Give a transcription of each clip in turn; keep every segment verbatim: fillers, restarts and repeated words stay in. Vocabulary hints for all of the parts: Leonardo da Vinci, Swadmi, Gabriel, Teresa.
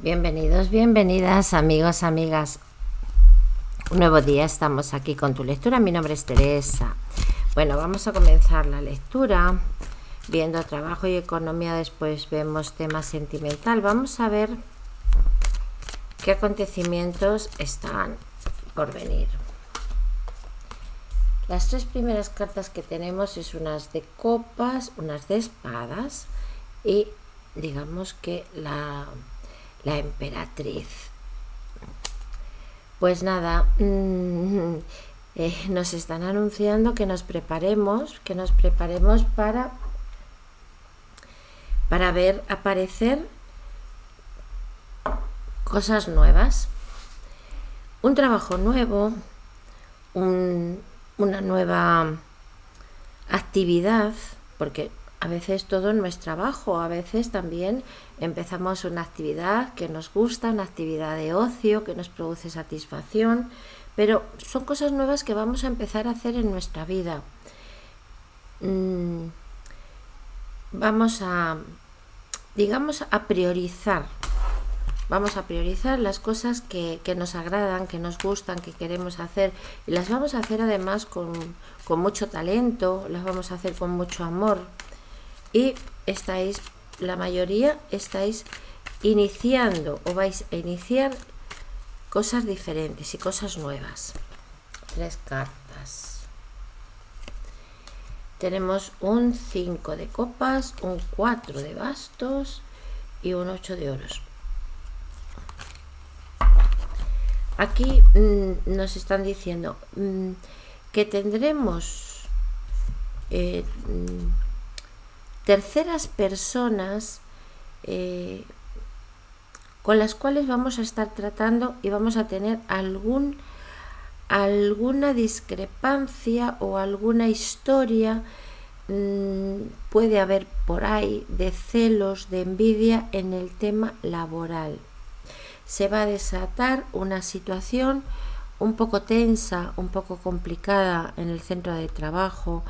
Bienvenidos, bienvenidas, amigos, amigas. Un nuevo día, estamos aquí con tu lectura. Mi nombre es Teresa. Bueno, vamos a comenzar la lectura viendo trabajo y economía, después vemos tema sentimental. Vamos a ver qué acontecimientos están por venir. Las tres primeras cartas que tenemos es unas de copas, unas de espadas y digamos que la... la emperatriz. Pues nada, mmm, eh, nos están anunciando que nos preparemos, que nos preparemos para, para ver aparecer cosas nuevas, un trabajo nuevo, un, una nueva actividad, porque a veces todo no es trabajo, a veces también empezamos una actividad que nos gusta, una actividad de ocio que nos produce satisfacción, pero son cosas nuevas que vamos a empezar a hacer en nuestra vida. Vamos a, digamos, a priorizar, vamos a priorizar las cosas que, que nos agradan, que nos gustan, que queremos hacer, y las vamos a hacer además con, con mucho talento, las vamos a hacer con mucho amor. Y estáis, la mayoría estáis iniciando o vais a iniciar cosas diferentes y cosas nuevas. Tres cartas. Tenemos un cinco de copas, un cuatro de bastos y un ocho de oros. Aquí mmm, nos están diciendo mmm, que tendremos... Eh, mmm, terceras personas eh, con las cuales vamos a estar tratando y vamos a tener algún, alguna discrepancia o alguna historia, mmm, puede haber por ahí, de celos, de envidia en el tema laboral. Se va a desatar una situación un poco tensa, un poco complicada en el centro de trabajo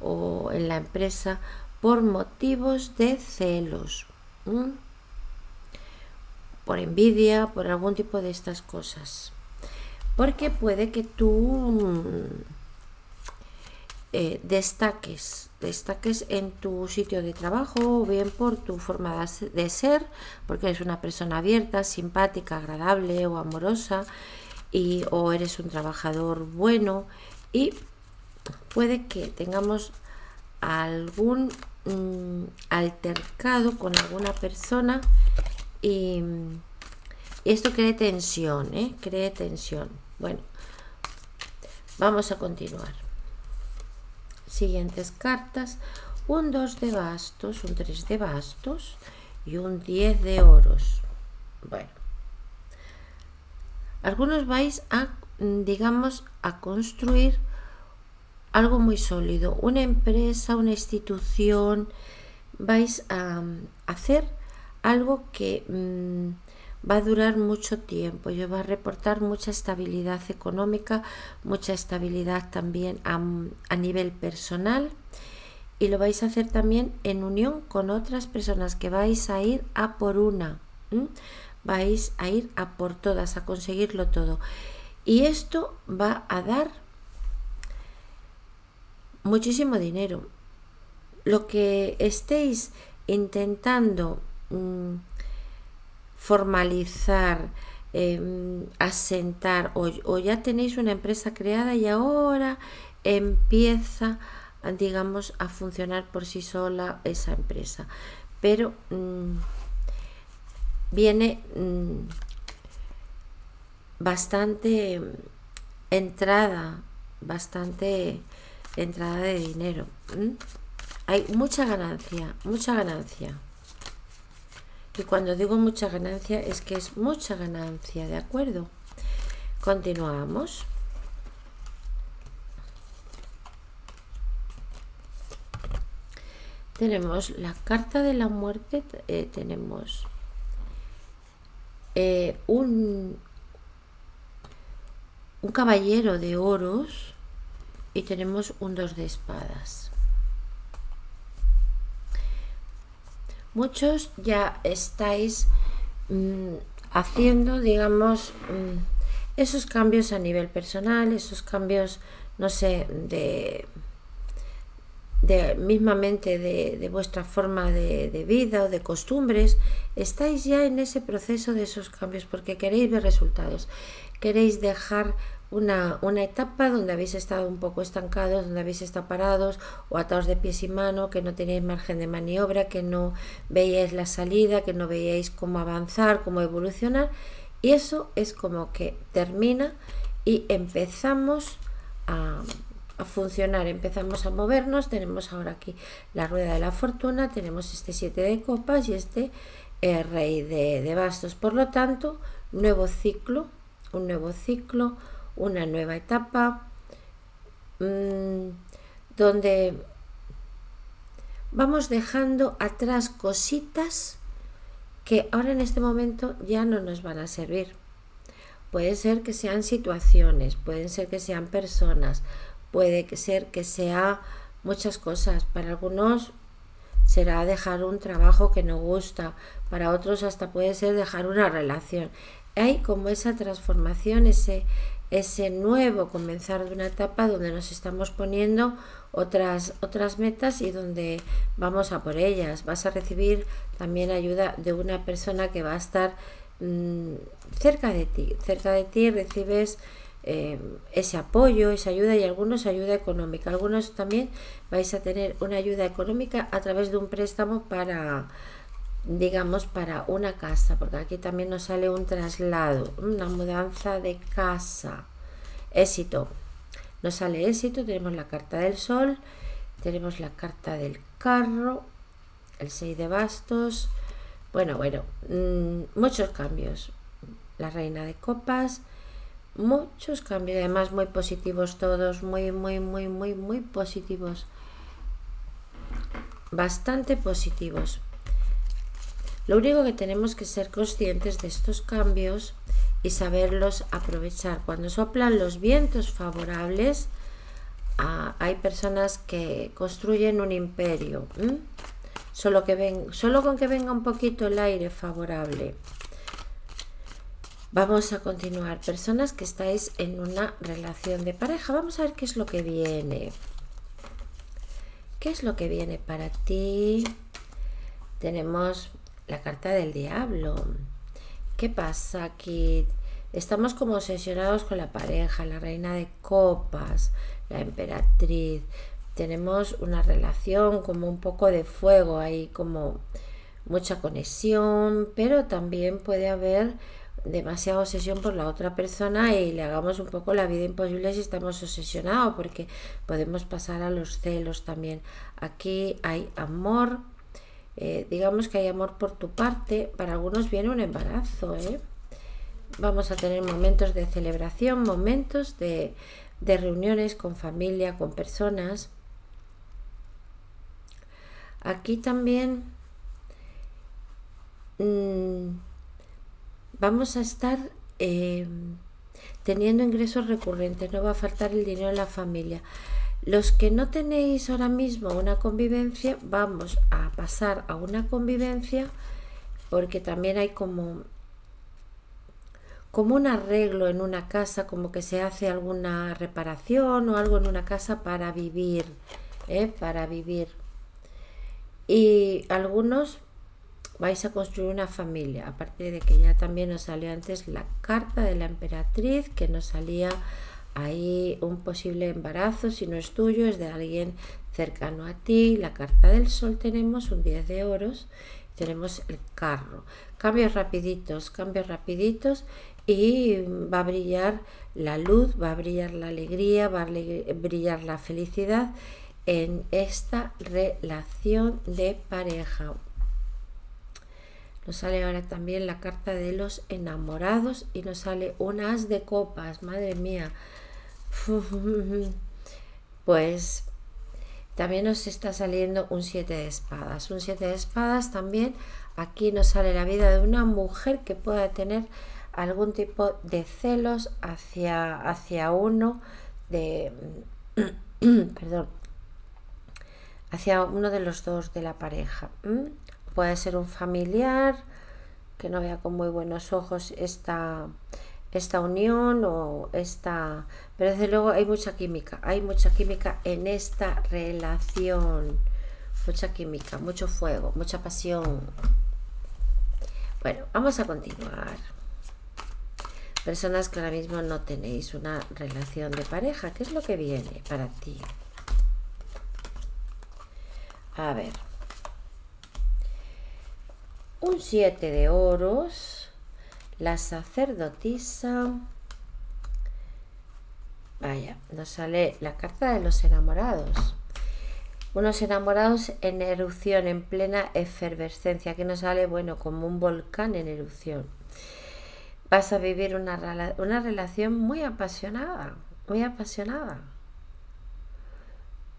o en la empresa, por motivos de celos, ¿m? por envidia, por algún tipo de estas cosas, porque puede que tú eh, destaques, destaques en tu sitio de trabajo, o bien por tu forma de ser, porque eres una persona abierta, simpática, agradable o amorosa, y, o eres un trabajador bueno, y puede que tengamos algún altercado con alguna persona y esto cree tensión, ¿eh? cree tensión. Bueno, vamos a continuar. Siguientes cartas: un dos de bastos, un tres de bastos y un diez de oros. Bueno, algunos vais a, digamos, a construir algo muy sólido, una empresa, una institución, vais a hacer algo que mmm, va a durar mucho tiempo y os va a reportar mucha estabilidad económica, mucha estabilidad también a, a nivel personal, y lo vais a hacer también en unión con otras personas que vais a ir a por una, ¿m? vais a ir a por todas, a conseguirlo todo, y esto va a dar muchísimo dinero. Lo que estéis intentando mm, formalizar, eh, asentar, o, o ya tenéis una empresa creada y ahora empieza, digamos, a funcionar por sí sola esa empresa, pero mm, viene mm, bastante entrada, bastante entrada de dinero. ¿Mm? Hay mucha ganancia, mucha ganancia. Y cuando digo mucha ganancia es que es mucha ganancia, ¿de acuerdo? Continuamos. Tenemos la carta de la muerte, eh, tenemos eh, un, un caballero de oros, y tenemos un dos de espadas. Muchos ya estáis mmm, haciendo, digamos, esos cambios a nivel personal, esos cambios, no sé, de, de mismamente de, de vuestra forma de, de vida o de costumbres. Estáis ya en ese proceso de esos cambios porque queréis ver resultados, queréis dejar una, una etapa donde habéis estado un poco estancados, donde habéis estado parados o atados de pies y mano, que no teníais margen de maniobra, que no veíais la salida, que no veíais cómo avanzar, cómo evolucionar. Y eso es como que termina y empezamos a, a funcionar, empezamos a movernos. Tenemos ahora aquí la rueda de la fortuna, tenemos este siete de copas y este eh, rey de, de bastos. Por lo tanto, nuevo ciclo, un nuevo ciclo, una nueva etapa, mmm, donde vamos dejando atrás cositas que ahora en este momento ya no nos van a servir. Puede ser que sean situaciones, pueden ser que sean personas, puede ser que sea muchas cosas. Para algunos será dejar un trabajo que no gusta, para otros hasta puede ser dejar una relación. Hay como esa transformación, ese, ese nuevo comenzar de una etapa donde nos estamos poniendo otras, otras metas y donde vamos a por ellas. Vas a recibir también ayuda de una persona que va a estar mm, cerca de ti. Cerca de ti recibes eh, ese apoyo, esa ayuda, y algunos ayuda económica. Algunos también vais a tener una ayuda económica a través de un préstamo para, digamos, para una casa, porque aquí también nos sale un traslado, una mudanza de casa. Éxito, nos sale éxito. Tenemos la carta del sol, tenemos la carta del carro, el seis de bastos. Bueno, bueno, mmm, muchos cambios, la reina de copas, muchos cambios, además muy positivos todos, muy, muy, muy, muy, muy positivos, bastante positivos. Lo único que tenemos que ser conscientes de estos cambios y saberlos aprovechar. Cuando soplan los vientos favorables, ah, hay personas que construyen un imperio. ¿Mm? Solo, que ven, solo con que venga un poquito el aire favorable. Vamos a continuar. Personas que estáis en una relación de pareja. Vamos a ver qué es lo que viene. ¿Qué es lo que viene para ti? Tenemos la carta del diablo. ¿Qué pasa aquí? Estamos como obsesionados con la pareja, la reina de copas, la emperatriz. Tenemos una relación como un poco de fuego, hay como mucha conexión, pero también puede haber demasiada obsesión por la otra persona y le hagamos un poco la vida imposible si estamos obsesionados, porque podemos pasar a los celos también. Aquí hay amor. Eh, digamos que hay amor por tu parte. Para algunos viene un embarazo, ¿eh? Vamos a tener momentos de celebración, momentos de, de reuniones con familia, con personas. Aquí también mmm, vamos a estar eh, teniendo ingresos recurrentes, no va a faltar el dinero en la familia. Los que no tenéis ahora mismo una convivencia, vamos a pasar a una convivencia, porque también hay como, como un arreglo en una casa, como que se hace alguna reparación o algo en una casa para vivir, ¿eh? Para vivir. Y algunos vais a construir una familia, aparte de que ya también nos salió antes la carta de la emperatriz, que nos salía ahí un posible embarazo, si no es tuyo, es de alguien cercano a ti. La carta del sol, tenemos un diez de oros, tenemos el carro. Cambios rapiditos, cambios rapiditos, y va a brillar la luz, va a brillar la alegría, va a brillar la felicidad en esta relación de pareja. Nos sale ahora también la carta de los enamorados y nos sale un as de copas. Madre mía. Pues también nos está saliendo un siete de espadas, un siete de espadas también. Aquí nos sale la vida de una mujer que pueda tener algún tipo de celos hacia, hacia uno de perdón, hacia uno de los dos de la pareja. Puede ser un familiar, que no vea con muy buenos ojos esta, esta unión o esta... Pero desde luego hay mucha química, hay mucha química en esta relación, mucha química, mucho fuego, mucha pasión. Bueno, vamos a continuar. Personas que ahora mismo no tenéis una relación de pareja, ¿qué es lo que viene para ti? A ver, un siete de oros, la sacerdotisa, vaya, nos sale la carta de los enamorados. Unos enamorados en erupción, en plena efervescencia, que nos sale, bueno, como un volcán en erupción. Vas a vivir una, una relación muy apasionada, muy apasionada,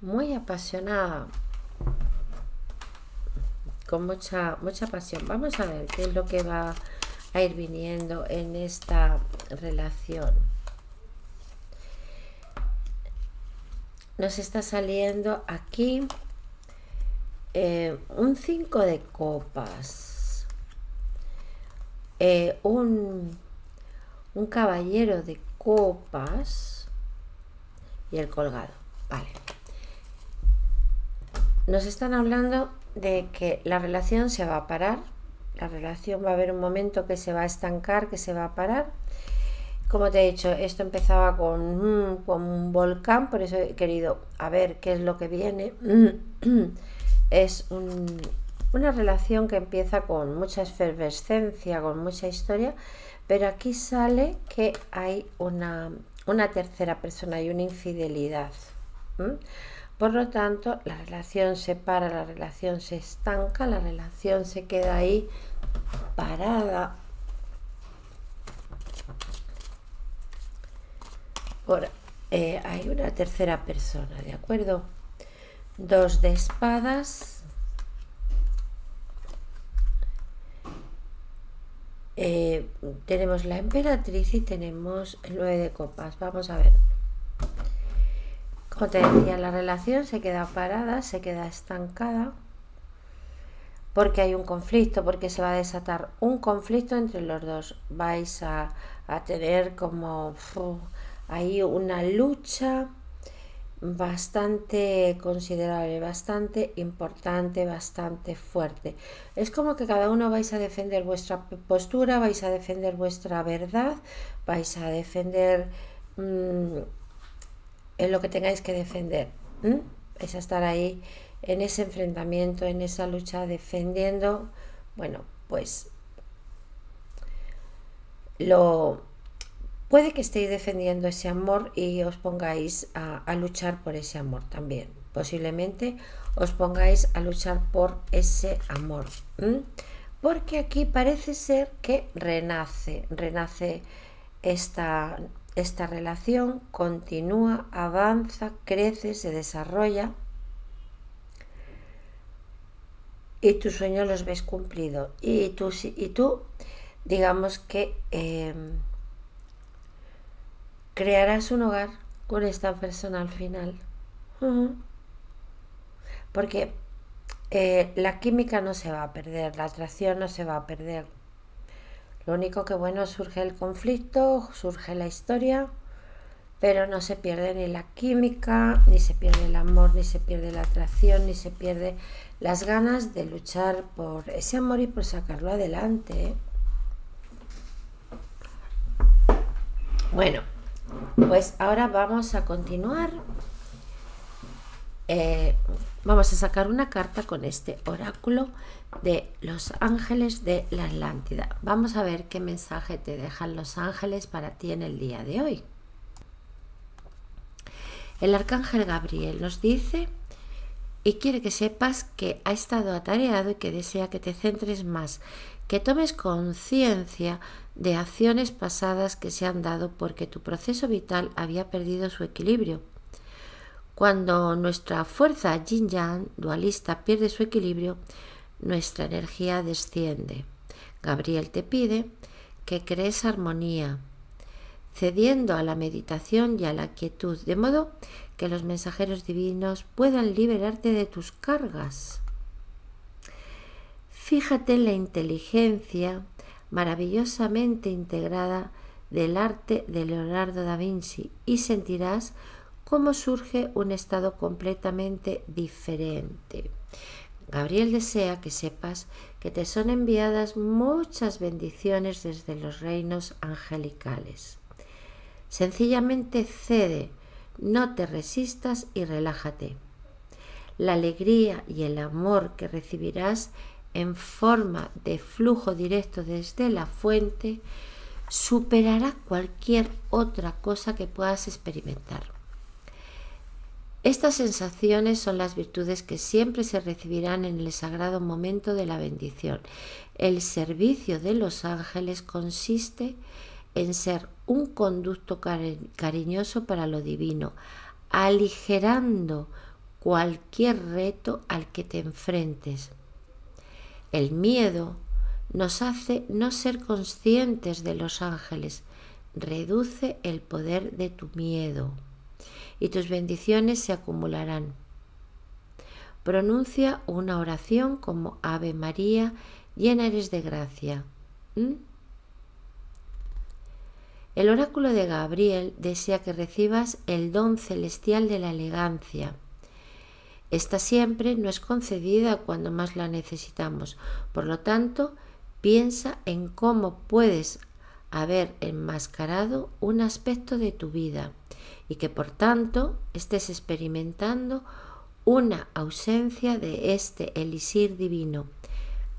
muy apasionada, con mucha, mucha pasión. Vamos a ver qué es lo que va a ir viniendo en esta relación. Nos está saliendo aquí eh, un cinco de copas. Eh, un, un caballero de copas y el colgado, vale. Nos están hablando de que la relación se va a parar, la relación va a haber un momento que se va a estancar, que se va a parar. Como te he dicho, esto empezaba con, con un volcán, por eso he querido a ver qué es lo que viene. Es un... una relación que empieza con mucha efervescencia, con mucha historia, pero aquí sale que hay una, una tercera persona y una infidelidad. ¿Mm? Por lo tanto, la relación se para, la relación se estanca, la relación se queda ahí parada por, eh, hay una tercera persona, ¿de acuerdo? Dos de espadas. Eh, tenemos la emperatriz y tenemos el nueve de copas. Vamos a ver, como te decía, la relación se queda parada, se queda estancada porque hay un conflicto, porque se va a desatar un conflicto entre los dos. Vais a, a tener como uh, ahí una lucha bastante considerable, bastante importante, bastante fuerte. Es como que cada uno vais a defender vuestra postura, vais a defender vuestra verdad, vais a defender mmm, en lo que tengáis que defender. ¿Mm? Vais a estar ahí en ese enfrentamiento, en esa lucha, defendiendo, bueno, pues lo... Puede que estéis defendiendo ese amor y os pongáis a, a luchar por ese amor también. Posiblemente os pongáis a luchar por ese amor. ¿Mm? Porque aquí parece ser que renace, renace esta, esta relación, continúa, avanza, crece, se desarrolla. Y tus sueños los ves cumplidos. Y tú, y tú digamos que... Eh, crearás un hogar con esta persona al final. Uh-huh. Porque eh, la química no se va a perder, la atracción no se va a perder. Lo único que, bueno, surge el conflicto, surge la historia, pero no se pierde ni la química, ni se pierde el amor, ni se pierde la atracción, ni se pierde las ganas de luchar por ese amor y por sacarlo adelante, ¿eh? Bueno, pues ahora vamos a continuar. Eh, vamos a sacar una carta con este oráculo de los ángeles de la Atlántida. Vamos a ver qué mensaje te dejan los ángeles para ti en el día de hoy. El arcángel Gabriel nos dice y quiere que sepas que ha estado atareado y que desea que te centres más, que tomes conciencia de acciones pasadas que se han dado porque tu proceso vital había perdido su equilibrio. Cuando nuestra fuerza yin-yang dualista pierde su equilibrio, nuestra energía desciende. Gabriel te pide que crees armonía, cediendo a la meditación y a la quietud, de modo que los mensajeros divinos puedan liberarte de tus cargas. Fíjate en la inteligencia, maravillosamente integrada del arte de Leonardo da Vinci, y sentirás cómo surge un estado completamente diferente. Gabriel desea que sepas que te son enviadas muchas bendiciones desde los reinos angelicales. Sencillamente cede, no te resistas y relájate. La alegría y el amor que recibirás en forma de flujo directo desde la fuente superará cualquier otra cosa que puedas experimentar. Estas sensaciones son las virtudes que siempre se recibirán en el sagrado momento de la bendición. El servicio de los ángeles consiste en ser un conducto cari- cariñoso para lo divino, aligerando cualquier reto al que te enfrentes. El miedo nos hace no ser conscientes de los ángeles, reduce el poder de tu miedo y tus bendiciones se acumularán. Pronuncia una oración como Ave María, llena eres de gracia. ¿Mm? El oráculo de Gabriel desea que recibas el don celestial de la elegancia. Esta siempre nos es concedida cuando más la necesitamos. Por lo tanto, piensa en cómo puedes haber enmascarado un aspecto de tu vida y que por tanto estés experimentando una ausencia de este elixir divino.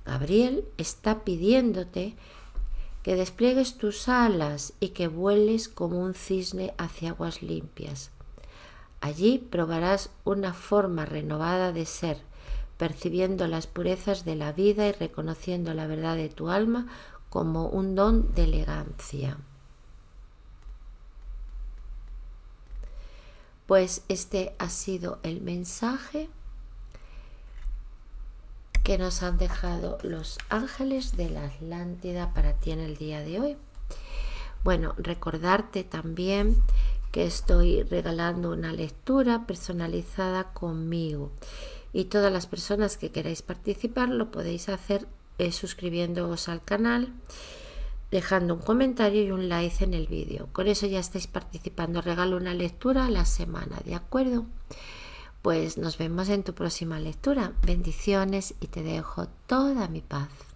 Gabriel está pidiéndote que despliegues tus alas y que vueles como un cisne hacia aguas limpias. Allí probarás una forma renovada de ser, percibiendo las purezas de la vida y reconociendo la verdad de tu alma como un don de elegancia. Pues este ha sido el mensaje que nos han dejado los ángeles de la Atlántida para ti en el día de hoy. Bueno, recordarte también que estoy regalando una lectura personalizada conmigo y todas las personas que queráis participar lo podéis hacer eh, suscribiéndoos al canal, dejando un comentario y un like en el vídeo. Con eso ya estáis participando. Regalo una lectura a la semana, ¿de acuerdo? Pues nos vemos en tu próxima lectura. Bendiciones y te dejo toda mi paz.